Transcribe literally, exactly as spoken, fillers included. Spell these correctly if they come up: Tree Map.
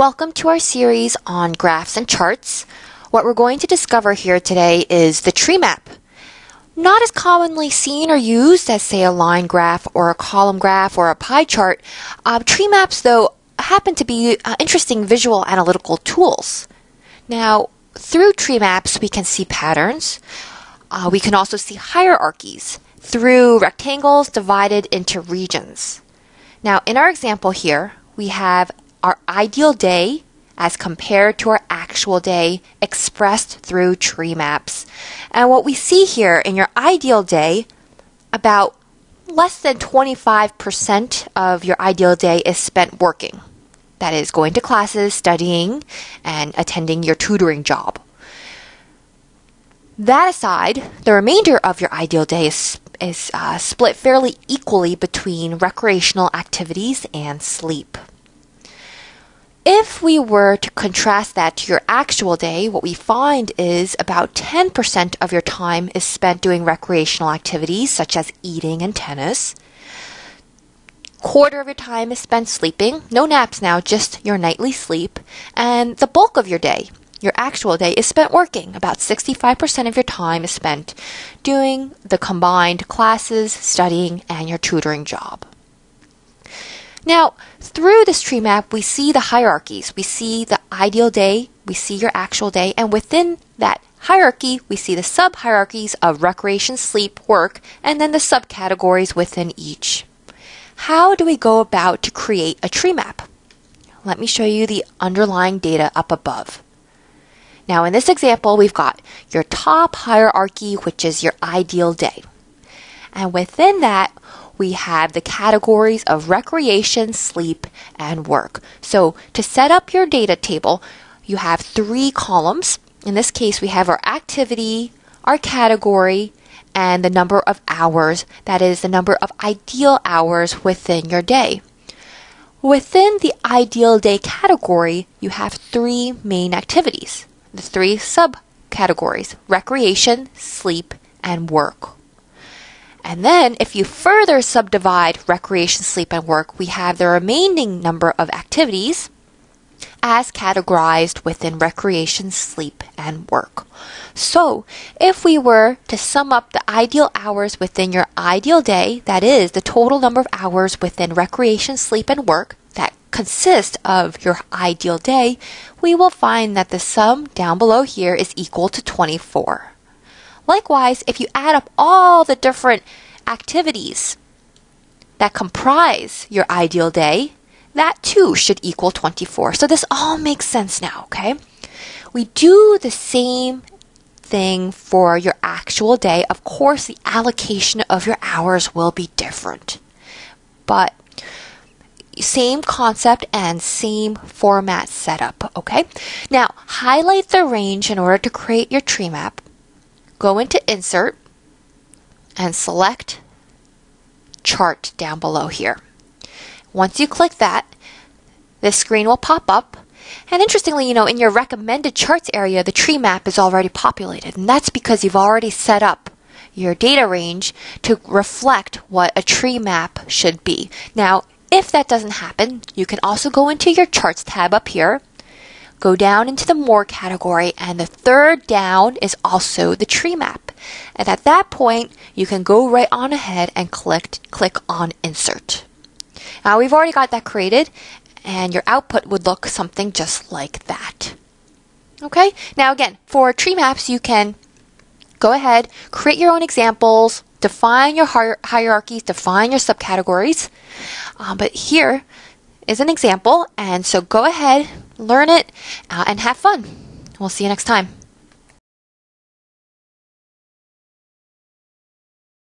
Welcome to our series on graphs and charts. What we're going to discover here today is the tree map. Not as commonly seen or used as, say, a line graph or a column graph or a pie chart, uh, tree maps, though, happen to be uh, interesting visual analytical tools. Now, through tree maps, we can see patterns. Uh, we can also see hierarchies through rectangles divided into regions. Now, in our example here, we have our ideal day as compared to our actual day expressed through tree maps. And what we see here in your ideal day, about less than twenty-five percent of your ideal day is spent working. That is going to classes, studying, and attending your tutoring job. That aside, the remainder of your ideal day is, is uh, split fairly equally between recreational activities and sleep. If we were to contrast that to your actual day, what we find is about ten percent of your time is spent doing recreational activities such as eating and tennis. Quarter of your time is spent sleeping, no naps now, just your nightly sleep, and the bulk of your day, your actual day, is spent working. About sixty-five percent of your time is spent doing the combined classes, studying, and your tutoring job. Now, through this tree map, we see the hierarchies. We see the ideal day, we see your actual day, and within that hierarchy, we see the sub-hierarchies of recreation, sleep, work, and then the subcategories within each. How do we go about to create a tree map? Let me show you the underlying data up above. Now, in this example, we've got your top hierarchy, which is your ideal day. And within that, we have the categories of recreation, sleep, and work. So to set up your data table, you have three columns. In this case, we have our activity, our category, and the number of hours, that is the number of ideal hours within your day. Within the ideal day category, you have three main activities, the three subcategories: recreation, sleep, and work. And then if you further subdivide recreation, sleep, and work, we have the remaining number of activities as categorized within recreation, sleep, and work. So if we were to sum up the ideal hours within your ideal day, that is the total number of hours within recreation, sleep, and work that consist of your ideal day, we will find that the sum down below here is equal to twenty-four. Likewise, if you add up all the different activities that comprise your ideal day, that too should equal twenty-four. So this all makes sense now, okay? We do the same thing for your actual day. Of course, the allocation of your hours will be different, but same concept and same format setup, okay? Now, highlight the range in order to create your tree map. Go into Insert and select Chart down below here. Once you click that, this screen will pop up. And interestingly, you know, in your recommended charts area, the tree map is already populated. And that's because you've already set up your data range to reflect what a tree map should be. Now, if that doesn't happen, you can also go into your Charts tab up here. Go down into the More category, and the third down is also the tree map. And at that point, you can go right on ahead and click, click on Insert. Now, we've already got that created, and your output would look something just like that. Okay? Now, again, for tree maps, you can go ahead, create your own examples, define your hier- hierarchies, define your subcategories. Um, but here is an example, and so go ahead, learn it, uh, and have fun. We'll see you next time.